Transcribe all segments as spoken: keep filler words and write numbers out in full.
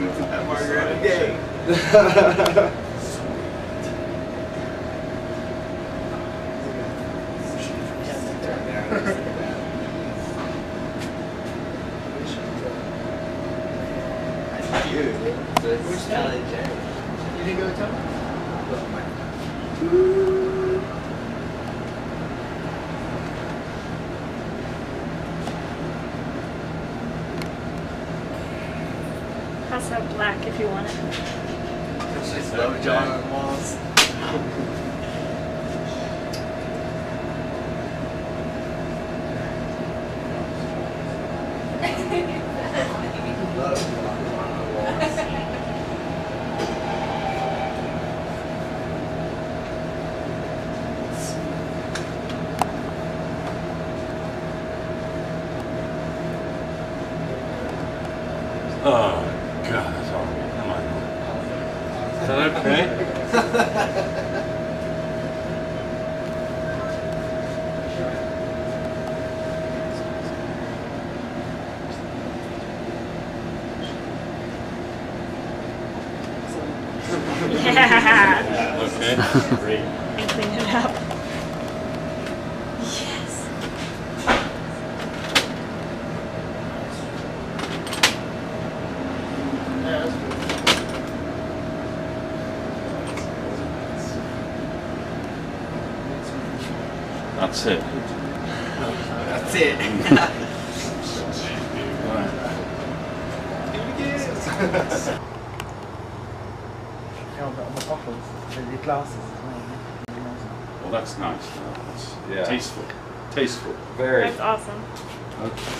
Have margarita day. Which L A J? You didn't go to Tom? Ooh. Pass out black if you want it. She's love John Walls. Oh, God, that's horrible. Come on. Is that okay? Yeah. Okay. Great. I cleaned it up. Yes. That's it. That's it. Well, that's nice. That's yeah. Tasteful. Tasteful. Very. That's awesome. Okay.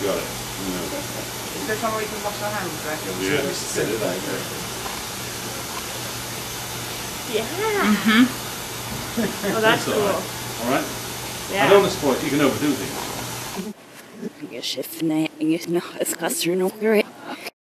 Got it. Mm. Is there some way we can wash our hands, right? Yeah, we should sit it like that. Yeah. Mm-hmm. Oh, that's cool. Alright? Yeah. I don't want to spoil it, you can overdo things.